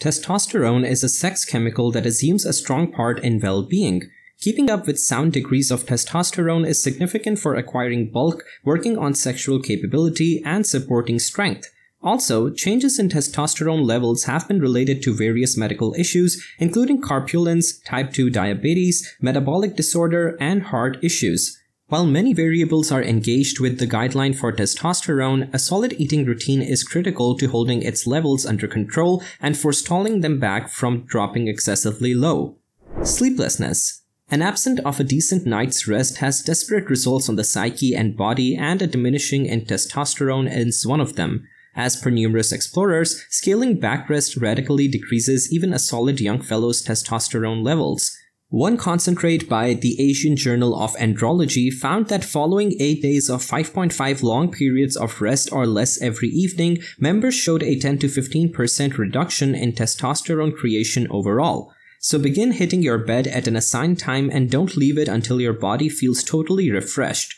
Testosterone is a sex chemical that assumes a strong part in well-being. Keeping up with sound degrees of testosterone is significant for acquiring bulk, working on sexual capability, and supporting strength. Also, changes in testosterone levels have been related to various medical issues, including corpulence, type 2 diabetes, metabolic disorder, and heart issues. While many variables are engaged with the guideline for testosterone, a solid eating routine is critical to holding its levels under control and forestalling them back from dropping excessively low. Sleeplessness. An absence of a decent night's rest has disparate results on the psyche and body, and a diminishing in testosterone is one of them. As per numerous explorers, scaling back rest radically decreases even a solid young fellow's testosterone levels. One concentrate by the Asian Journal of Andrology found that following 8 days of 5.5 long periods of rest or less every evening, members showed a 10 to 15% reduction in testosterone creation overall. So begin hitting your bed at an assigned time and don't leave it until your body feels totally refreshed.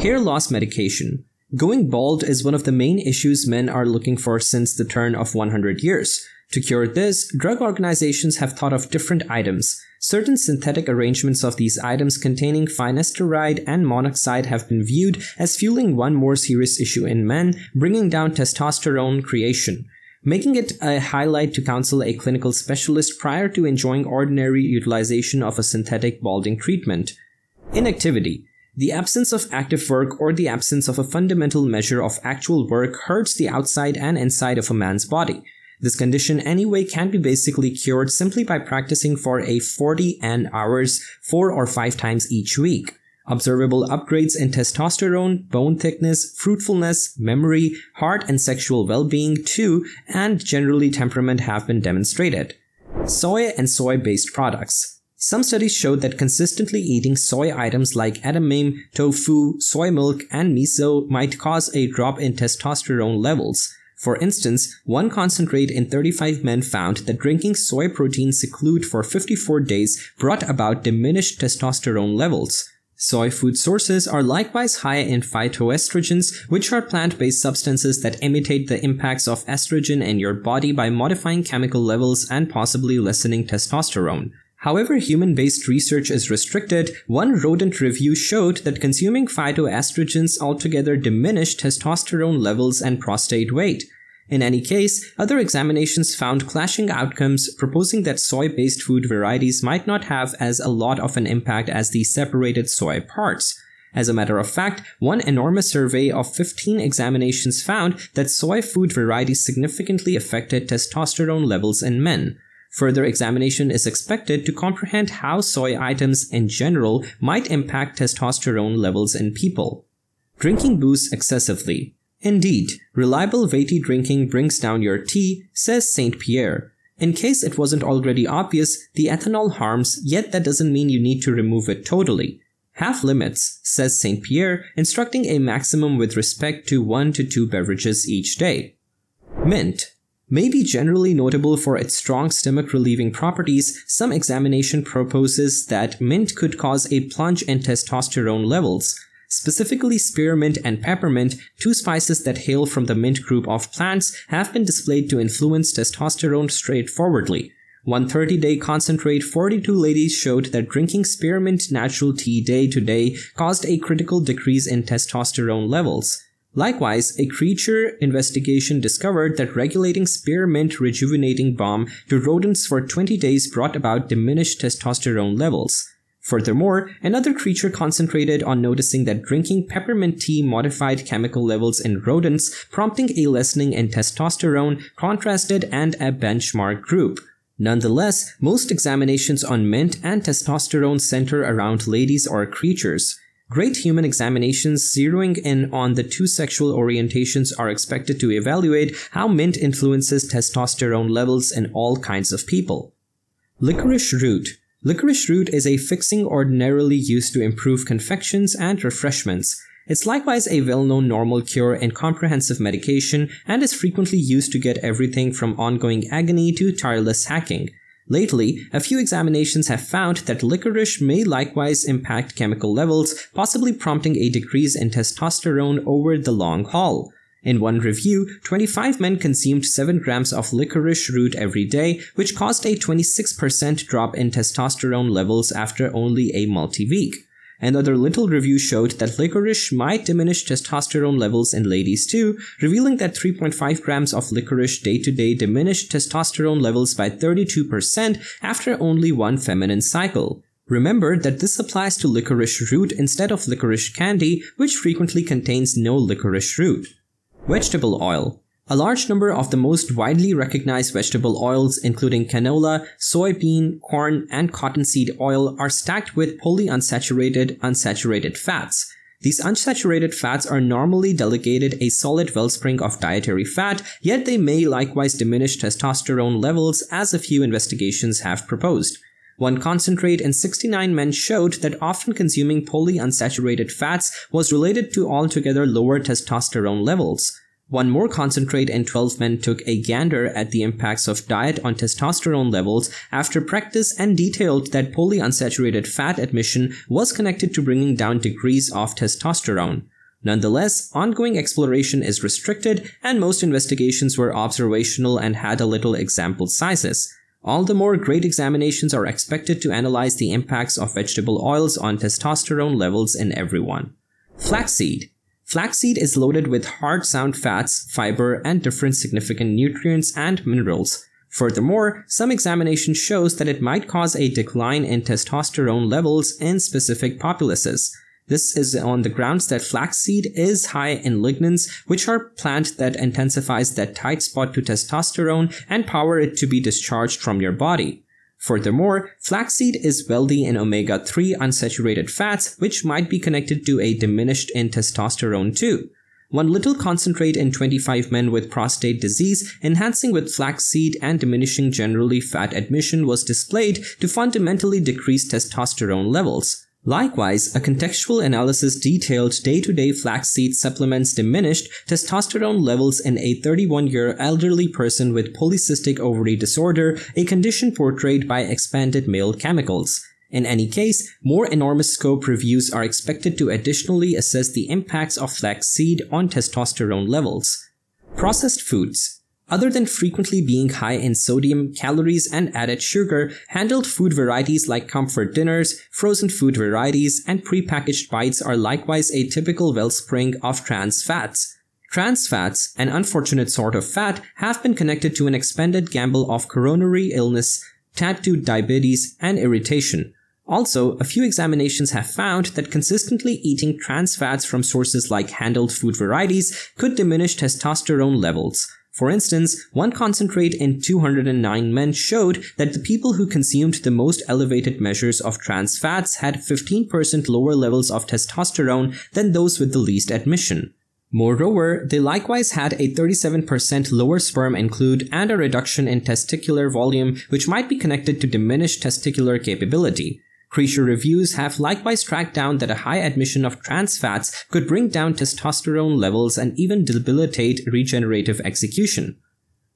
Hair loss medication. Going bald is one of the main issues men are looking for since the turn of 100 years. To cure this, drug organizations have thought of different items. Certain synthetic arrangements of these items containing finasteride and monoxide have been viewed as fueling one more serious issue in men, bringing down testosterone creation. Making it a highlight to counsel a clinical specialist prior to enjoying ordinary utilization of a synthetic balding treatment. Inactivity. The absence of active work or the absence of a fundamental measure of actual work hurts the outside and inside of a man's body. This condition anyway can be basically cured simply by practicing for a 40 hours 4 or 5 times each week. Observable upgrades in testosterone, bone thickness, fruitfulness, memory, heart and sexual well-being too, and generally temperament have been demonstrated. Soy and soy-based products. Some studies showed that consistently eating soy items like edamame, tofu, soy milk, and miso might cause a drop in testosterone levels. For instance, one concentrate in 35 men found that drinking soy protein Seclude for 54 days brought about diminished testosterone levels. Soy food sources are likewise high in phytoestrogens, which are plant-based substances that imitate the impacts of estrogen in your body by modifying chemical levels and possibly lessening testosterone. However, human-based research is restricted, one rodent review showed that consuming phytoestrogens altogether diminished testosterone levels and prostate weight. In any case, other examinations found clashing outcomes, proposing that soy-based food varieties might not have as a lot of an impact as the separated soy parts. As a matter of fact, one enormous survey of 15 examinations found that soy food varieties significantly affected testosterone levels in men. Further examination is expected to comprehend how soy items in general might impact testosterone levels in people. Drinking booze excessively. Indeed, reliable weighty drinking brings down your tea, says St. Pierre. In case it wasn't already obvious, the ethanol harms, yet that doesn't mean you need to remove it totally. Have limits, says St. Pierre, instructing a maximum with respect to 1 to 2 beverages each day. Mint. May be generally notable for its strong stomach-relieving properties, some examination proposes that mint could cause a plunge in testosterone levels. Specifically, spearmint and peppermint, two spices that hail from the mint group of plants, have been displayed to influence testosterone straightforwardly. One 30-day concentrate, 42 ladies showed that drinking spearmint natural tea day to day caused a critical decrease in testosterone levels. Likewise, a creature investigation discovered that regulating spearmint rejuvenating balm to rodents for 20 days brought about diminished testosterone levels. Furthermore, another creature concentrated on noticing that drinking peppermint tea modified chemical levels in rodents, prompting a lessening in testosterone, contrasted and a benchmark group. Nonetheless, most examinations on mint and testosterone center around ladies or creatures. Great human examinations zeroing in on the two sexual orientations are expected to evaluate how mint influences testosterone levels in all kinds of people. Licorice root. Licorice root is a fixing ordinarily used to improve confections and refreshments. It's likewise a well-known normal cure in comprehensive medication and is frequently used to get everything from ongoing agony to tireless hacking. Lately, a few examinations have found that licorice may likewise impact chemical levels, possibly prompting a decrease in testosterone over the long haul. In one review, 25 men consumed 7 grams of licorice root every day, which caused a 26% drop in testosterone levels after only a multi-week. Another little review showed that licorice might diminish testosterone levels in ladies too, revealing that 3.5 grams of licorice day-to-day diminished testosterone levels by 32% after only one feminine cycle. Remember that this applies to licorice root instead of licorice candy, which frequently contains no licorice root. Vegetable oil. A large number of the most widely recognized vegetable oils, including canola, soybean, corn, and cottonseed oil, are stacked with polyunsaturated, unsaturated fats. These unsaturated fats are normally delegated a solid wellspring of dietary fat, yet they may likewise diminish testosterone levels, as a few investigations have proposed. One concentrate in 69 men showed that often consuming polyunsaturated fats was related to altogether lower testosterone levels. One more concentrate in 12 men took a gander at the impacts of diet on testosterone levels after practice and detailed that polyunsaturated fat admission was connected to bringing down degrees of testosterone. Nonetheless, ongoing exploration is restricted, and most investigations were observational and had a little sample sizes. All the more great examinations are expected to analyze the impacts of vegetable oils on testosterone levels in everyone. Flaxseed. Flaxseed is loaded with hard sound fats, fiber, and different significant nutrients and minerals. Furthermore, some examination shows that it might cause a decline in testosterone levels in specific populaces. This is on the grounds that flaxseed is high in lignans, which are plant that intensifies that tight spot to testosterone and power it to be discharged from your body. Furthermore, flaxseed is wealthy in omega-3 unsaturated fats, which might be connected to a diminished in testosterone too. One little concentrate in 25 men with prostate disease, enhancing with flaxseed and diminishing generally fat admission, was displayed to fundamentally decrease testosterone levels. Likewise, a contextual analysis detailed day-to-day flaxseed supplements diminished testosterone levels in a 31-year elderly person with polycystic ovary disorder, a condition portrayed by expanded male chemicals. In any case, more enormous scope reviews are expected to additionally assess the impacts of flaxseed on testosterone levels. Processed foods. Other than frequently being high in sodium, calories, and added sugar, handled food varieties like comfort dinners, frozen food varieties, and prepackaged bites are likewise a typical wellspring of trans fats. Trans fats, an unfortunate sort of fat, have been connected to an expanded gamble of coronary illness, type 2 diabetes, and irritation. Also, a few examinations have found that consistently eating trans fats from sources like handled food varieties could diminish testosterone levels. For instance, one concentrate in 209 men showed that the people who consumed the most elevated measures of trans fats had 15% lower levels of testosterone than those with the least admission. Moreover, they likewise had a 37% lower sperm include and a reduction in testicular volume, which might be connected to diminished testicular capability. Creature reviews have likewise tracked down that a high admission of trans fats could bring down testosterone levels and even debilitate regenerative execution.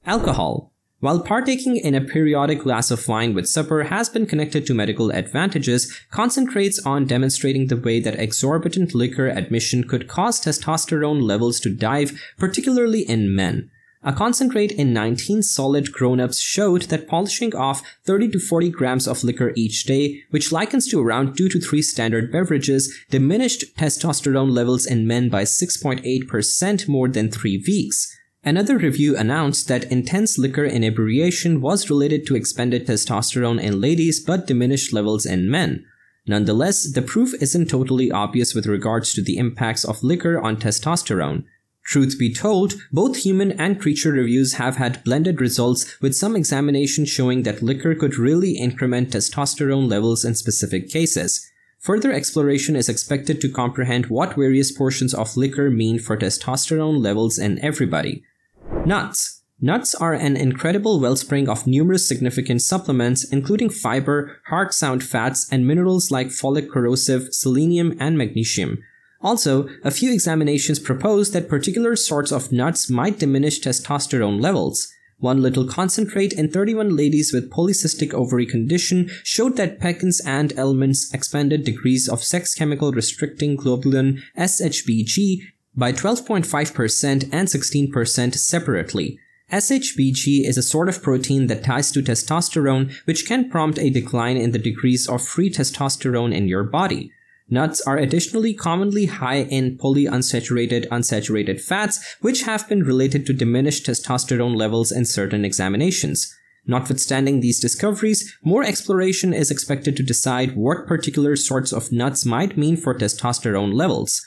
Alcohol. While partaking in a periodic glass of wine with supper has been connected to medical advantages, concentrates on demonstrating the way that exorbitant liquor admission could cause testosterone levels to dive, particularly in men. A concentrate in 19 solid grown-ups showed that polishing off 30 to 40 grams of liquor each day, which likens to around 2 to 3 standard beverages, diminished testosterone levels in men by 6.8% more than 3 weeks. Another review announced that intense liquor inebriation was related to expanded testosterone in ladies but diminished levels in men. Nonetheless, the proof isn't totally obvious with regards to the impacts of liquor on testosterone. Truth be told, both human and creature reviews have had blended results, with some examinations showing that liquor could really increment testosterone levels in specific cases. Further exploration is expected to comprehend what various portions of liquor mean for testosterone levels in everybody. Nuts. Nuts are an incredible wellspring of numerous significant supplements, including fiber, hard sound fats, and minerals like folic corrosive, selenium, and magnesium. Also, a few examinations propose that particular sorts of nuts might diminish testosterone levels. One little concentrate in 31 ladies with polycystic ovary condition showed that pectins and almonds expanded degrees of sex chemical restricting globulin SHBG by 12.5% and 16% separately. SHBG is a sort of protein that ties to testosterone, which can prompt a decline in the degrees of free testosterone in your body. Nuts are additionally commonly high in polyunsaturated fats, which have been related to diminished testosterone levels in certain examinations. Notwithstanding these discoveries, more exploration is expected to decide what particular sorts of nuts might mean for testosterone levels.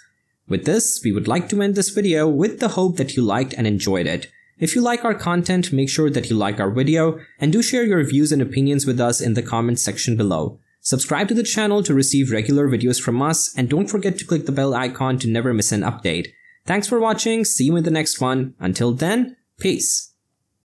With this, we would like to end this video with the hope that you liked and enjoyed it. If you like our content, make sure that you like our video, and do share your views and opinions with us in the comments section below. Subscribe to the channel to receive regular videos from us, and don't forget to click the bell icon to never miss an update. Thanks for watching, see you in the next one. Until then, peace.